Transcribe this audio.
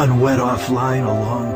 and went offline alone.